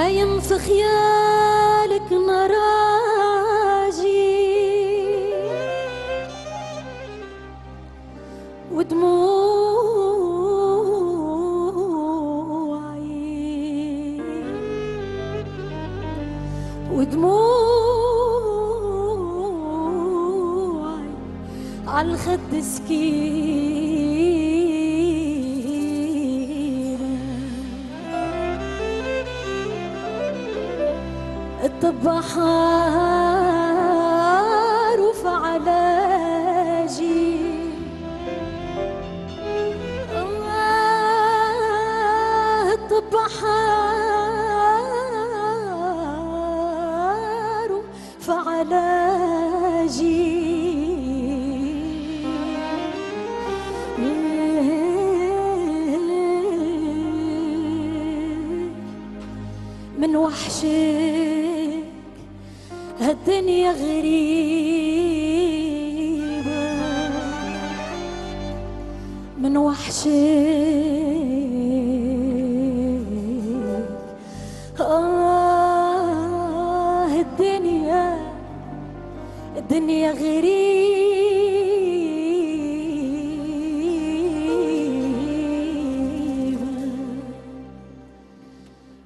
هايم في خيالك مراجي ودموعي عالخد سكين بحار وفعلى جيل بحار وفعلى جيل من وحشي هالدنيا غريبة، من وحشك الدنيا غريبة،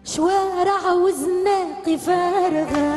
شوارع وزناقي فارغة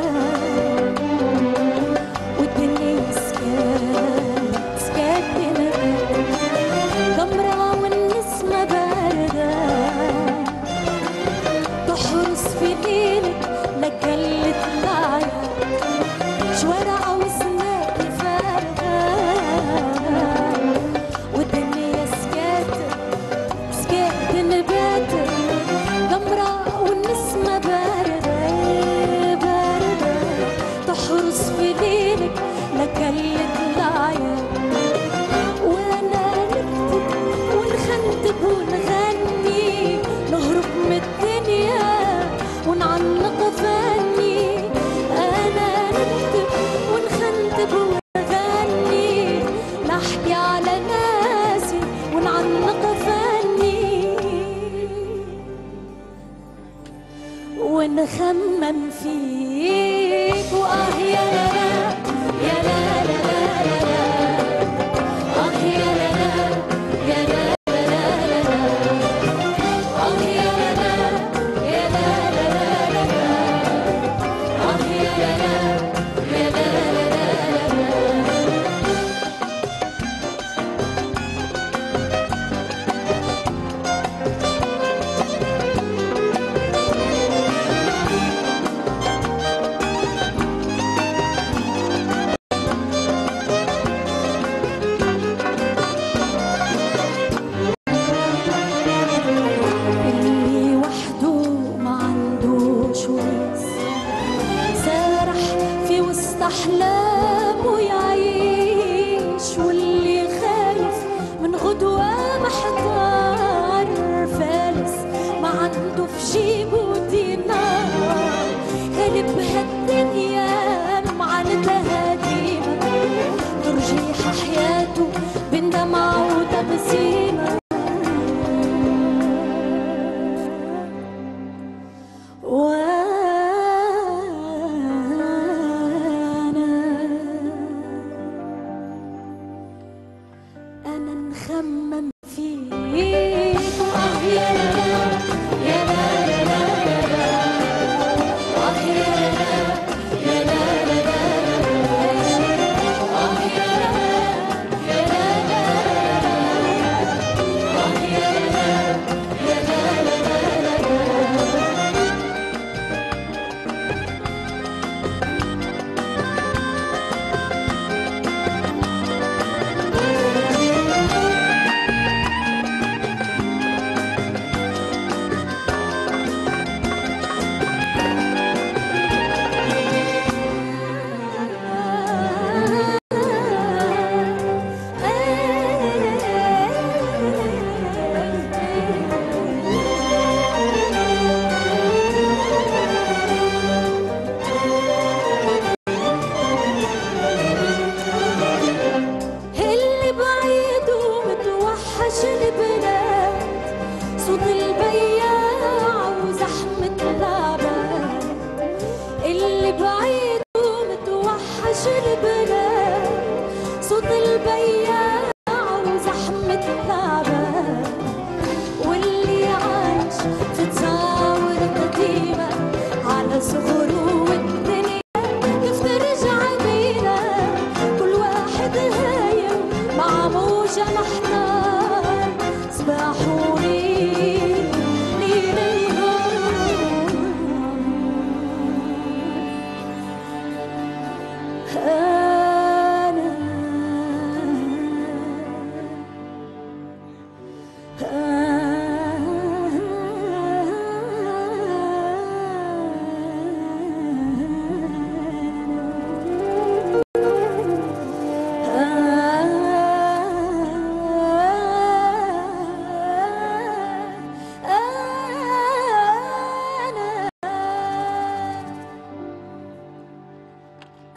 نخمم فيك وآه يا لالا يا لالا آه يا لالا يا لالا آه يا لالا يا لالا آه يا لالا يا لالا أحلامه يعيش واللي خايف من غدوة محتار فالس ما عنده في جيبه دينار قلب هالدنيا معاندها ديما ترجيح حياته بين دمعة وتبسيمة خمم فيك آه يا لالا يا لالا آه يا لالا يا لالا آه يا لالا يا لالا آه يا لالا يا لالا. صوت البياع وزحمة الثعبان واللي عايش في تطاور قديمة على صخور والدنيا كيف ترجع بينا كل واحد هايم مع موجة محتار سباحوني ليل النهار.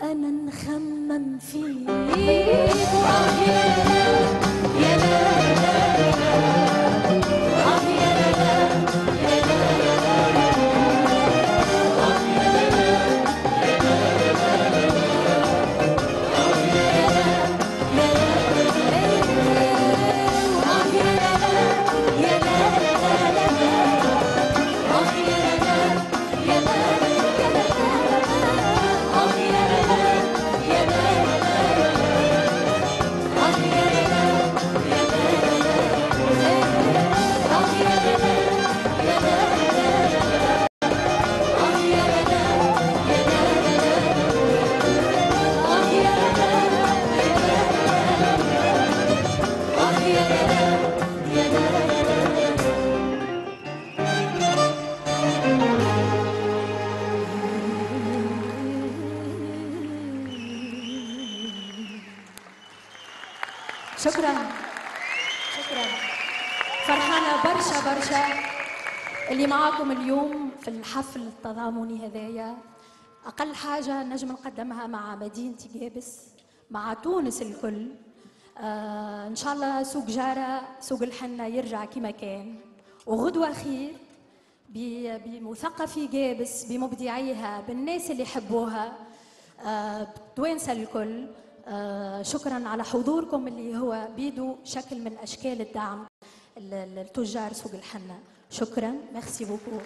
أنا نخمم فيك يا لا شكرا شكرا، فرحانة برشا اللي معاكم اليوم في الحفل التضامني هذايا. أقل حاجة نجم نقدمها مع مدينتي قابس، مع تونس الكل، إن شاء الله سوق جارة، سوق الحنة يرجع كما كان، وغدوة خير بمثقفي قابس، بمبدعيها، بالناس اللي يحبوها، بالتوانسة الكل. شكرا على حضوركم اللي هو بيدو شكل من اشكال الدعم التجار سوق الحنه. شكرا، ميرسي بوكو.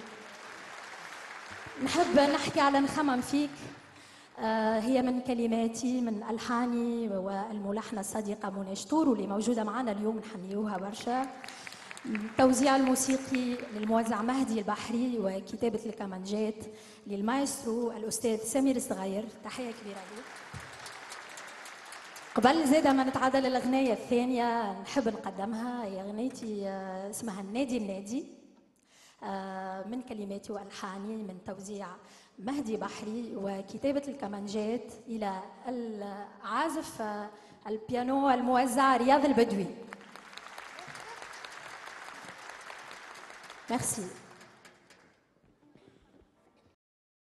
نحب نحكي على نخمم فيك، هي من كلماتي من الحاني والملحنه الصديقه منى شطورو اللي موجوده معنا اليوم، نحنيوها برشا. التوزيع الموسيقي للموزع مهدي البحري، وكتابه الكمانجات للمايسترو الاستاذ سمير الصغير، تحيه كبيره ليك. قبل زاده ما نتعادل للأغنية الثانية نحب نقدمها، هي أغنيتي اسمها النادي النادي، من كلماتي وألحاني من توزيع مهدي بحري وكتابة الكمانجات إلى العازف البيانو الموزع رياض البدوي. ميرسي.